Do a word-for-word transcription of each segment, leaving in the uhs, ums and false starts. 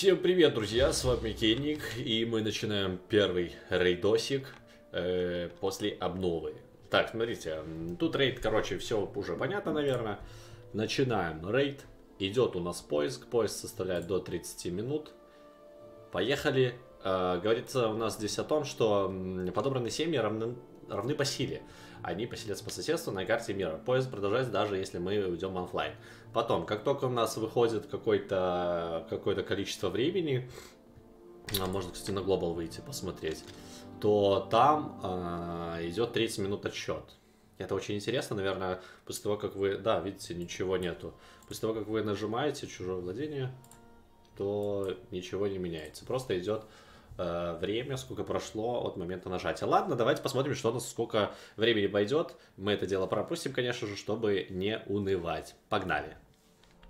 Всем привет, друзья, с вами Кенник, и мы начинаем первый рейдосик э, после обновы. Так, смотрите, тут рейд, короче, все уже понятно, наверное. Начинаем рейд, идет у нас поиск, поиск составляет до тридцати минут. Поехали. Э, говорится у нас здесь о том, что подобранные семьи равны, равны по силе. Они поселятся по соседству на карте мира. Поиск продолжается, даже если мы уйдем онлайн. Потом, как только у нас выходит какое-то какое-то количество времени, можно, кстати, на глобал выйти посмотреть, то там э, идет тридцать минут отсчет. Это очень интересно, наверное, после того, как вы... Да, видите, ничего нету. После того, как вы нажимаете чужое владение, то ничего не меняется. Просто идет... время, сколько прошло от момента нажатия. Ладно, давайте посмотрим, что у нас, сколько времени пойдет. Мы это дело пропустим, конечно же, чтобы не унывать. Погнали.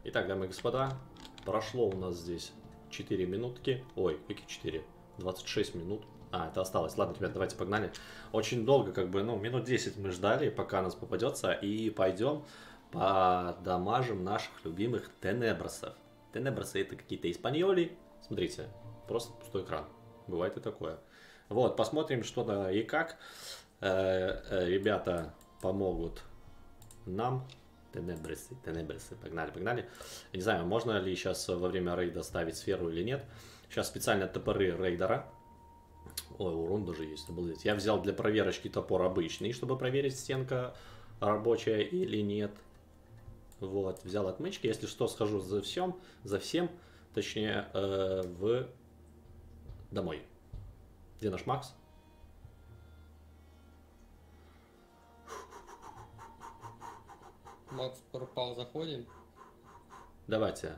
Итак, дамы и господа, прошло у нас здесь четыре минутки. Ой, какие четыре? двадцать шесть минут. А, это осталось. Ладно, ребят, давайте погнали. Очень долго, как бы, ну, минут десять мы ждали, пока нас попадется. И пойдем подамажим наших любимых тенебросов. Тенебросы — это какие-то испаньоли. Смотрите, просто пустой экран. Бывает и такое. Вот, посмотрим, что да и как э, э, ребята помогут нам. Тенебрисы, тенебрисы, погнали, погнали. Я не знаю, можно ли сейчас во время рейда ставить сферу или нет. Сейчас специально топоры рейдера. Ой, урон даже есть. Я взял для проверочки топор обычный, чтобы проверить, стенка рабочая или нет. Вот, взял отмычки. Если что, схожу за всем, за всем, точнее, э, в... домой. Где наш Макс? Макс пропал, заходим. Давайте.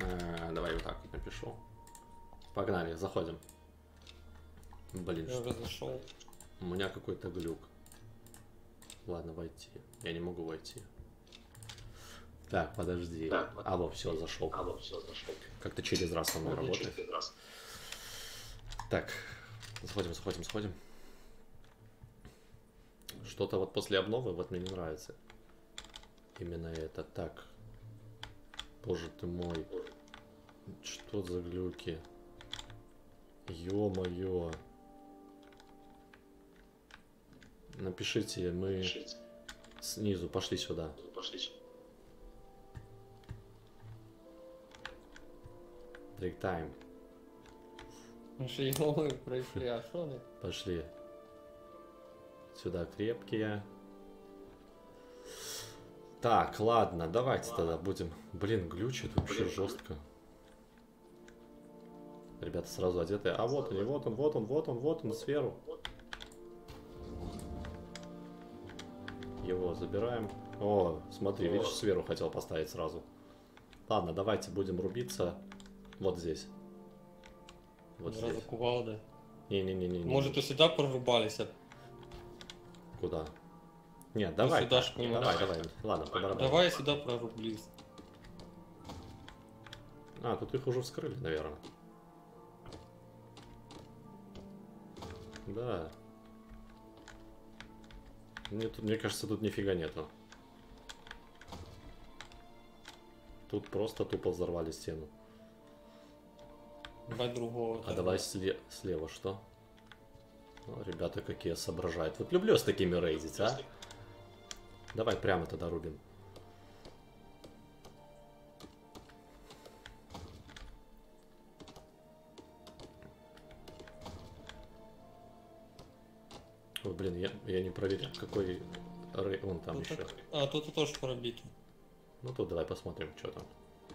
Э-э, давай вот так напишу. Погнали, заходим. Блин, я уже зашел. У меня какой-то глюк. Ладно, войти. Я не могу войти. Так, подожди. Так, а вот, все, зашел. А вот, все, зашел. Как-то через раз со мной вот работает. Так, заходим, заходим, заходим. Что-то вот после обновы вот мне не нравится. Именно это. Так. Боже ты мой. Что за глюки? Ё-моё. Напишите, мы Напишите. снизу пошли сюда. Пошли сюда. Break time. Пошли. Сюда крепкие. Так, ладно, давайте ладно. тогда будем. Блин, глючит вообще Блин. жестко. Ребята сразу одеты. А вот он, вот он, вот он, вот он, вот он, сферу. Его забираем. О, смотри, О. видишь, сферу хотел поставить сразу. Ладно, давайте будем рубиться вот здесь. Вот сразу кувалда. Не-не-не-не. Может, и сюда прорубались? Куда? Нет, давай. Сюда не давай, давай. Ладно, давай, давай сюда прорублись. А, тут их уже вскрыли, наверное. Да. Мне, тут, мне кажется, тут нифига нету. Тут просто тупо взорвали стену. Давай другого. А давай сле слева что? О, ребята какие соображают. Вот люблю с такими рейдить, а? Давай прямо тогда рубим. Ой, блин, я, я не проверил, какой рейд. Вон там тут еще. Так... А, тут тоже пробит. Ну тут давай посмотрим, что там.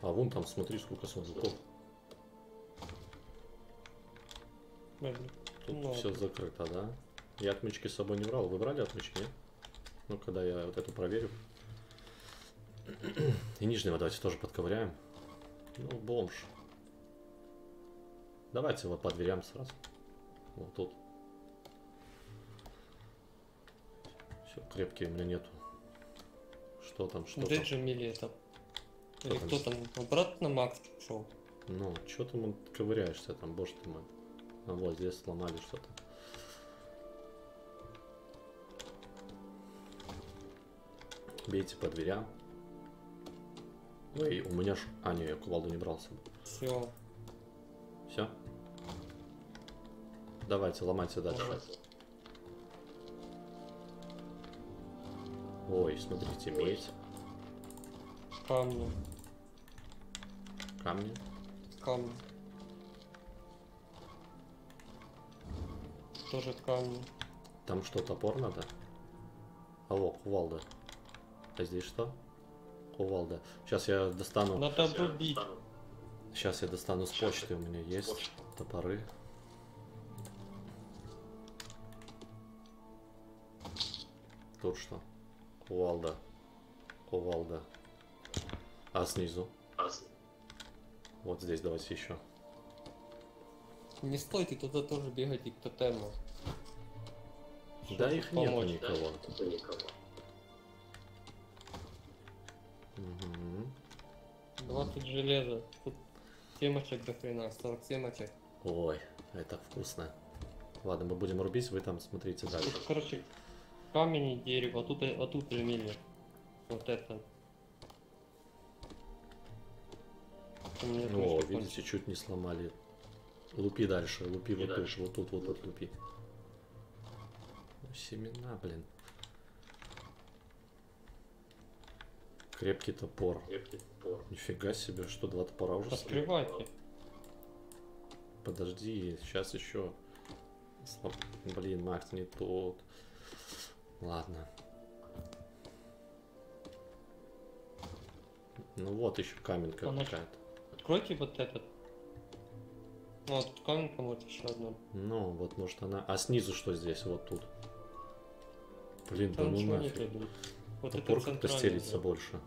А вон там, смотри, сколько сундуков. Тут ну, все закрыто, да? Я отмычки с собой не брал. Вы брали отмычки, нет? Ну, когда я вот эту проверю. И нижнего давайте тоже подковыряем. Ну, бомж. Давайте его по дверям сразу. Вот тут. Все, крепкие у меня нету. Что там, что Где там? Же мили это? Кто Или там? кто там? Обратно Макс шел? Ну, что там ковыряешься там, боже ты мой. А вот здесь сломали что-то. Бейте по дверям. Ой, у меня ж... А, не, я кувалду не брал с собой. Все. Все. Давайте, ломайте дальше. Давайте. Ой, смотрите, медь. Камни. Камни? Камни. Тоже камни. Там что, топор надо? Алло, кувалда. А здесь что? Кувалда. Сейчас я достану... Надо бить. Сейчас я достану с почты, у меня есть топоры. Тут что? Кувалда. Кувалда. А снизу? Вот здесь давайте еще. Не стойте, туда тоже бегать и к тотему. Да их нет никого. Да, никого. Угу. двадцать железа. Тут семочек до хрена, сорок семочек. Ой, это вкусно. Ладно, мы будем рубить, вы там смотрите дальше. Тут, короче, камень и дерево, а тут, а тут ремели. Вот это. О, видите, чуть не сломали. Лупи дальше, лупи вот дальше, вот тут, вот тут лупи. Семена, блин. Крепкий топор. Крепкий топор. Нифига себе, что два топора уже. Раскрывайте. Подожди, сейчас еще. Блин, Макс не тот. Ладно. Ну вот еще каменка какая-то. Откройте вот этот. Ну, вот каменка вот еще одна. Ну, вот может она... А снизу что здесь? Вот тут. Блин, там да ну нафиг. Вот топор как-то стелится больше.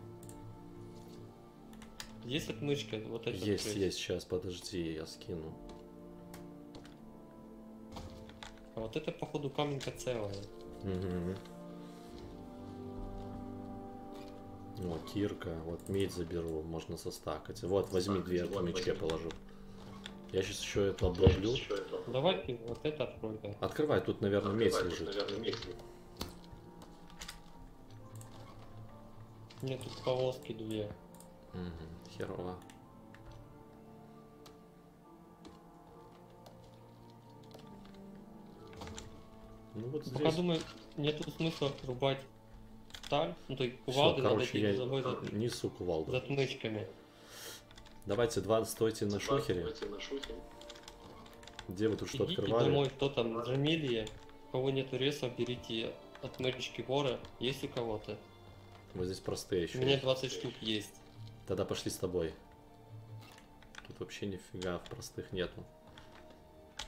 Есть отмычка? Вот это есть, открыть. Есть. Сейчас, подожди, я скину. А вот это, походу, каменка целая. Угу. О, кирка. Вот медь заберу, можно состакать. Вот, возьми две отмычки, я положу. Я сейчас еще это обновлю. Давай ты вот это открой. Да. Открывай, тут, наверное, медь лежит. Наверное, медь. Нет, тут повозки две. Угу, херово. Ну вот здесь... Пока думаю, нету смысла рубать сталь. Ну то есть кувалды надо идти за мной за... Несу кувалду. За отмычками. Давайте два стойте на шухере. Где вы тут что открывали? Идите домой, кто там, замелье. У кого нету ресов, берите отмычки вора, есть у кого-то. Мы здесь простые еще. У меня двадцать штук есть. Тогда пошли с тобой. Тут вообще нифига в простых нету.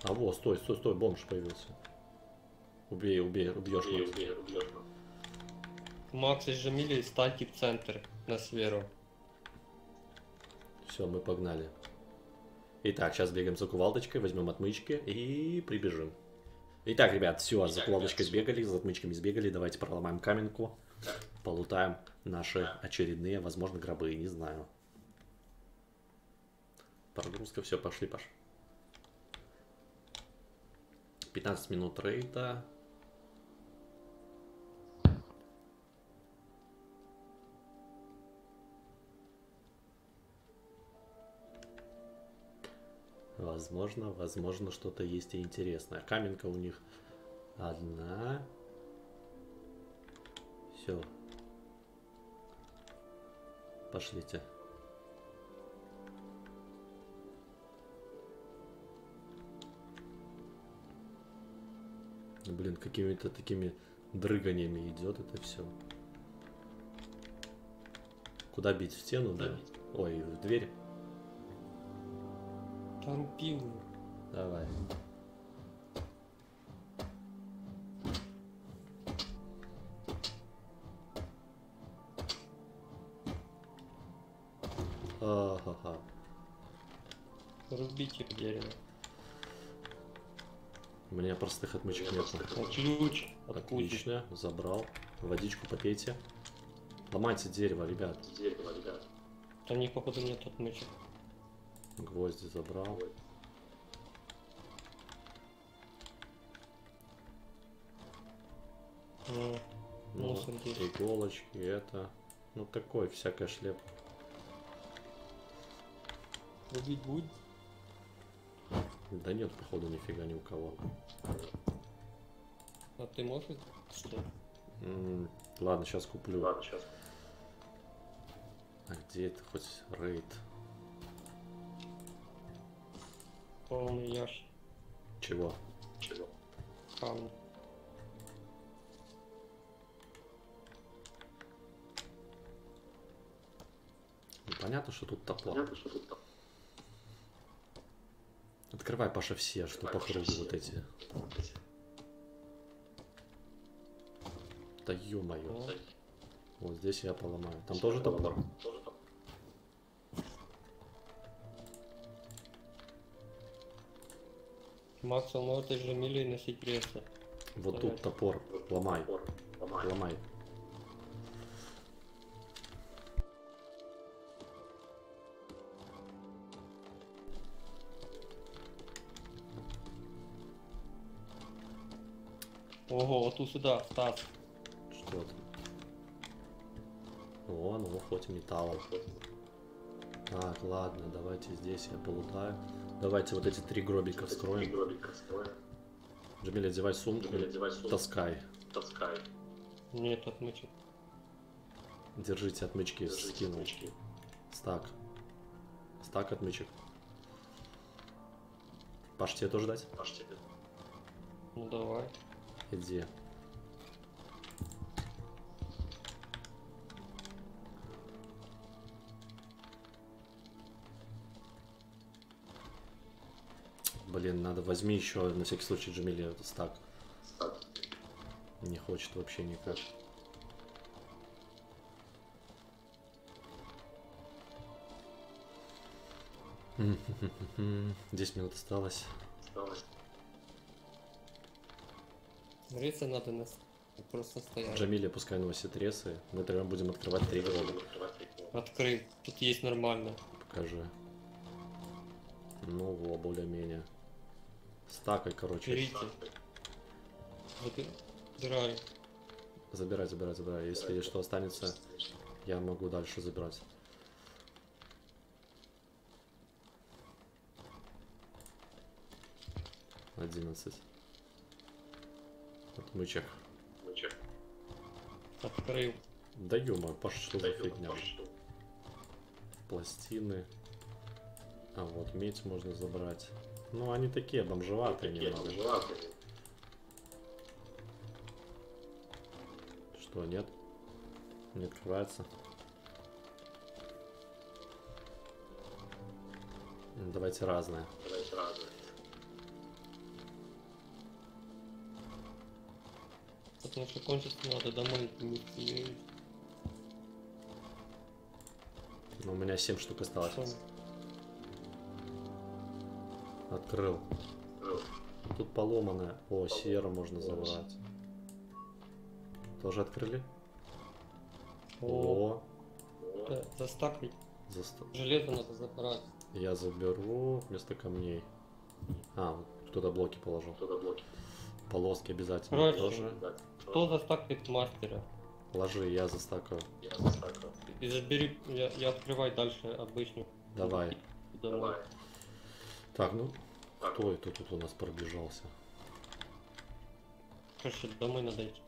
А вот, стой, стой, стой, бомж появился. Убей, убей, убьешь его. Убей, убьешь. Макс из Жамили, стати в центр на сферу. Все, мы погнали. Итак, сейчас бегаем за кувалдочкой, возьмем отмычки и прибежим. Итак, ребят, все, Итак, за кувалдочкой ребят, сбегали, за отмычками сбегали. Давайте проломаем каменку, полутаем наши очередные, возможно, гробы, не знаю. Прогрузка, все, пошли, Паш. пятнадцать минут рейда. Возможно, возможно, что-то есть и интересное. Каменка у них одна. Все. Пошлите. Блин, какими-то такими дрыганиями идет это все. Куда бить? В стену, да? Ой, в дверь. Там пил. Давай. Ха-ха-ха. Разбить их дерево. У меня простых отмычек нет. Ключ. Отлично. Забрал. Водичку попейте. Ломайте дерево, ребят. Дерево, ребят. Там не походу нет отмычек. Гвозди забрал. Ну, ну, иголочки, это. Ну такой, всякая шлеп. Убить будет? Да нет, походу, нифига ни у кого. А ты можешь? Что? М-м, ладно, сейчас куплю. Ладно, сейчас. А где это хоть рейд? Полный яж. Чего? Чего? Хам. Понятно, что тут топла. Понятно, что тут топла. Открывай, Паша, все, что по кругу вот эти. Да ё-моё. Вот здесь я поломаю. Там здесь тоже топор? Тоже топор. Макс, он может же мили носить пресса. Вот давай. Тут топор. Ломай. Топор. Ломай. Ломай. Ого, вот тут сюда, Стас. Что там? О, ну хоть металл. Так, ладно, давайте здесь я полутаю. Давайте вот эти три гробика вскроем. Три гробика вскроем. Джамиль, одевай сумку. Джамиль, одевай сумку. Таскай. Таскай. Нет, отмычек. Держите отмычки. Держите скину. Отмычки. Стак. Стак отмычек. Паш, тебе тоже дать? Паш, тебе. Ну давай. Иди. Блин, надо возьми еще на всякий случай Джамиле стак. Стак. Не хочет вообще никак. десять минут осталось. Осталось. Ресы надо нас просто стоять. Джамиле пускай носит ресы. Мы тогда будем открывать три гроба. Открыть. Тут есть нормально. Покажи. Ну во, более-менее. Стакай, короче. Берите. Забирай. Забирай, забирай, забирай. Если да, что останется, я могу дальше забирать. одиннадцать. Отмычек. Отмычек. Открыл. Да ё-моё, Паша, что за фигня? Пластины. А вот медь можно забрать. Ну, они такие бомжеватые, не надо. Что, нет? Не открывается. Давайте разные. Давайте разные. Потому что кончится надо домой идти. Ну, у меня семь штук осталось. Что? Открыл. Тут поломанное. О, сера можно забрать. Тоже открыли? О. О. Застакли. Заста... Железо надо забрать. Я заберу вместо камней. А, кто-то блоки положил. Кто-то блоки. Полоски обязательно. Короче, тоже. Кто застакает мастера? Ложи, я застакаю. Я застакаю. И забери, я, я открываю дальше обычную. Давай. Давай. Давай. Так, ну так. Кто это тут у нас пробежался? Короче, домой надо идти.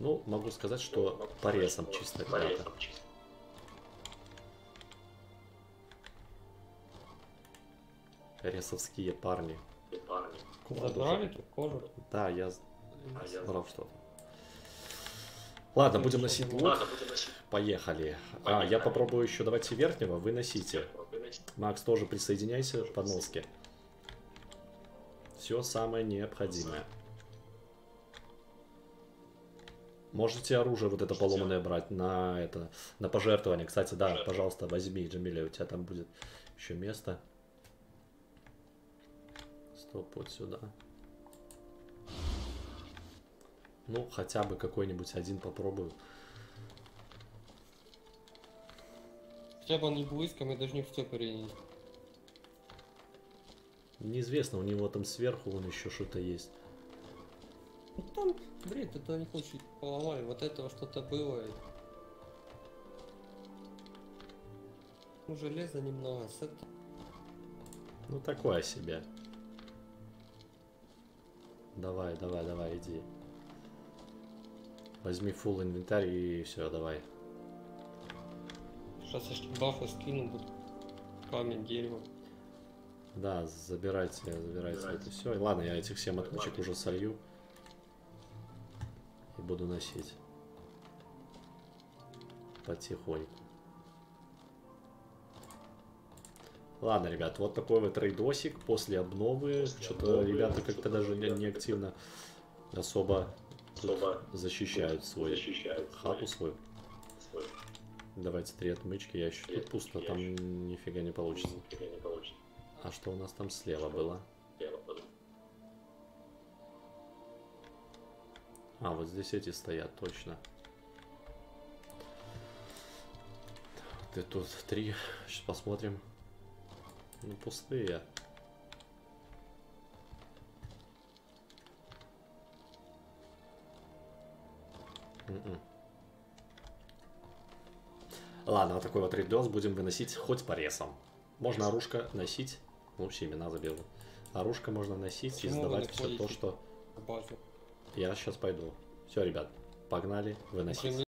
Ну, могу сказать, что по ресам чисто. По ресам чисто. Ресовские парни. парни. Забрали тут кожу? Да, я забрал а что-то. Ладно, будем носить лук. Поехали. А, я попробую еще. Давайте верхнего. Вы носите. Макс, тоже присоединяйся к подноске. Все самое необходимое. Можете оружие вот это поломанное брать на это, на пожертвование. Кстати, да, пожалуйста, возьми, Джамиля, у тебя там будет еще место. Стоп, вот сюда. Ну, хотя бы какой-нибудь один попробую. Хотя бы он не близко, мы должны в цепаре. Неизвестно, у него там сверху он еще что-то есть. Ну там, бред, это не хочет поломать. Вот этого что-то было. Ну, железо немного. Ну, такое себе. Давай, давай, давай, иди. Возьми фулл инвентарь и все, давай. Сейчас я бафы скину, буду камень, дерево. Да, забирайте, забирайте, забирайте. Это все. И ладно, я этих всем отмычек уже солью. И буду носить. Потихоньку. Ладно, ребят, вот такой вот рейдосик после обновы. Что-то ребята как-то даже не, не активно особо, особо защищают свой защищают хату свой. свой. Давайте три отмычки. Я еще три. Тут пусто, я там еще... нифига не получится. Нифига не получится. А что у нас там слева было? Слева было? А, вот здесь эти стоят, точно. Ты тут три. Сейчас посмотрим. Ну, пустые. М-м. Ладно, вот такой вот рейдос будем выносить хоть по ресам. Можно оружка носить. Ну, все имена заберу. Оружка можно носить. Почему и сдавать все то, что... Я сейчас пойду. Все, ребят, погнали выносить.